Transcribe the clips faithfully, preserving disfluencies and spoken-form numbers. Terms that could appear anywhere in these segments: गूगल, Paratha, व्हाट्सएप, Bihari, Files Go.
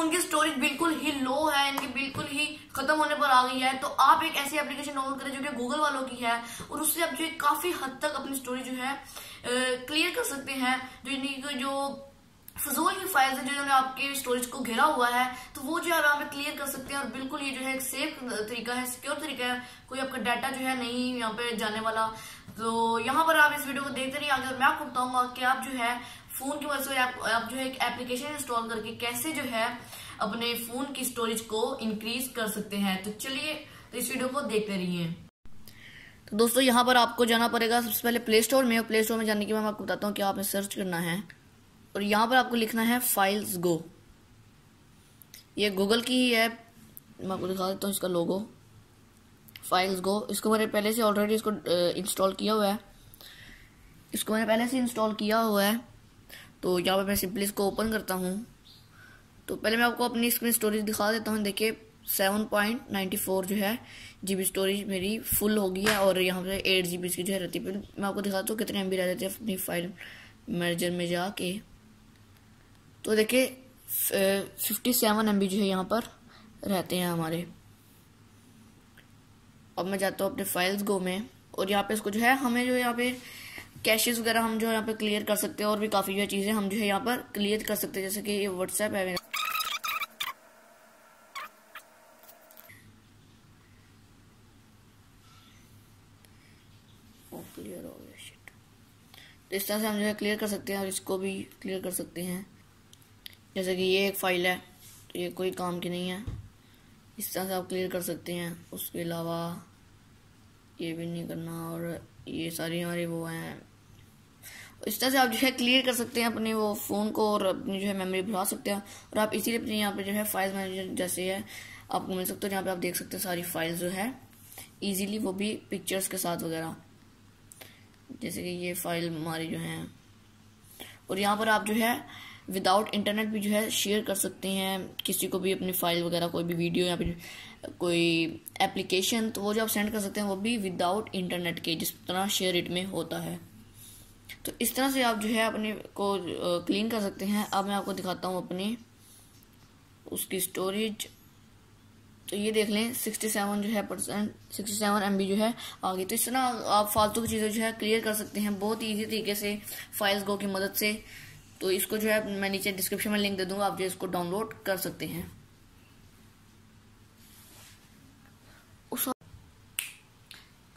उनकी स्टोरेज बिल्कुल ही लो है, इनकी बिल्कुल ही खत्म होने पर आ गई है। तो आप एक ऐसी एप्लीकेशन डाउनलोड करें जो कि गूगल वालों की है, और उससे आप जो है काफी हद तक अपनी स्टोरेज जो है क्लियर कर सकते हैं। जो जो फजूल की फाइल्स है जिन्होंने आपके स्टोरेज को घेरा हुआ है, तो वो जो है आप क्लियर कर सकते हैं। और बिल्कुल ये जो है एक सेफ तरीका है, सिक्योर तरीका है, कोई आपका डाटा जो है नहीं यहाँ पे जाने वाला। तो यहाँ पर आप इस वीडियो को देखते रहिए आगे, और मैं आपको बताऊंगा कि आप जो है फोन की मदद से आप, आप जो है एक एप्लीकेशन इंस्टॉल करके कैसे जो है अपने फोन की स्टोरेज को इंक्रीज कर सकते हैं। तो चलिए तो इस वीडियो को देखते रहिए। तो दोस्तों यहाँ पर आपको जाना पड़ेगा सबसे पहले प्ले स्टोर में, और प्ले स्टोर में जाने के बाद मैं आपको बताता हूँ कि आपने सर्च करना है, और यहाँ पर आपको लिखना है फाइल्स गो। ये गूगल की ही ऐप, मैं आपको दिखा देता हूँ इसका लोगो, फाइल्स गो। इसको मैंने पहले से ऑलरेडी इसको इंस्टॉल किया हुआ है, इसको मैंने पहले से इंस्टॉल किया हुआ है। तो यहाँ पर मैं सिंपली इसको ओपन करता हूँ। तो पहले मैं आपको अपनी स्क्रीन स्टोरेज दिखा देता हूँ। देखिए सेवन पॉइंट नाइन फोर जो है जीबी स्टोरेज मेरी फुल हो गई है, और यहाँ पर एट जीबी इसकी जो है रहती है। मैं आपको दिखाता हूँ कितने एमबी रह जाते हैं अपनी फाइल मैनेजर में जाके। तो देखिए फिफ्टी सेवन एम बी जो है यहाँ पर रहते हैं हमारे। अब मैं जाता हूँ अपने फाइल्स गो में, और यहाँ पे इसको जो है हमें जो यहाँ पे कैशेस वगैरह हम जो है यहाँ पे क्लियर कर सकते हैं, और भी काफ़ी जो चीज़ें हम जो है यहाँ पर क्लियर कर सकते हैं, जैसे कि ये व्हाट्सएप है। क्लियर हो गया शिट। तो इस तरह से हम जो है क्लियर कर सकते हैं, और इसको भी क्लियर कर सकते हैं। जैसे कि ये एक फ़ाइल है, तो ये कोई काम की नहीं है, इस तरह से आप क्लियर कर सकते हैं। उसके अलावा ये भी नहीं करना, और ये सारी हमारे वो हैं। इस तरह से आप जो है क्लियर कर सकते हैं अपने वो फ़ोन को, और अपनी जो है मेमोरी भरा सकते हैं। और आप इसीलिए अपने यहाँ पे जो है फाइल मैनेजर जैसे है आपको मिल सकते हो, जहाँ पे आप देख सकते हैं सारी फाइल्स जो है ईजीली, वो भी पिक्चर्स के साथ वगैरह। जैसे कि ये फाइल हमारी जो है, और यहाँ पर आप जो है विदाउट इंटरनेट भी जो है शेयर कर सकते हैं किसी को भी अपनी फ़ाइल वगैरह, कोई भी वीडियो या फिर कोई एप्लीकेशन, तो वो जो आप सेंड कर सकते हैं वो भी विदाउट इंटरनेट के, जिस तरह शेयर इट में होता है। तो इस तरह से आप जो है अपने को क्लीन कर सकते हैं। अब मैं आपको दिखाता हूँ अपनी उसकी स्टोरेज। तो ये देख लें सिक्सटी सेवन जो है percent sixty seven M B जो है आ गई। तो इस तरह आप फालतू की चीज़ें जो है क्लियर कर सकते हैं बहुत ईजी तरीके से फाइल्स गो की मदद से। तो इसको जो है मैं नीचे डिस्क्रिप्शन में लिंक दे दूंगा, आप जो इसको डाउनलोड कर सकते हैं।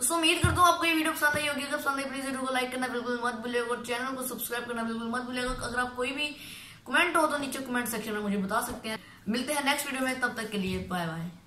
तो उम्मीद करता हूँ आपको ये वीडियो पसंद आई होगी। अगर पसंद आई प्लीज वीडियो को लाइक करना बिल्कुल मत भूलिएगा, और चैनल को सब्सक्राइब करना बिल्कुल मत भूलिएगा। अगर आप कोई भी कमेंट हो तो नीचे कमेंट सेक्शन में मुझे बता सकते हैं। मिलते हैं नेक्स्ट वीडियो में, तब तक के लिए बाय बाय।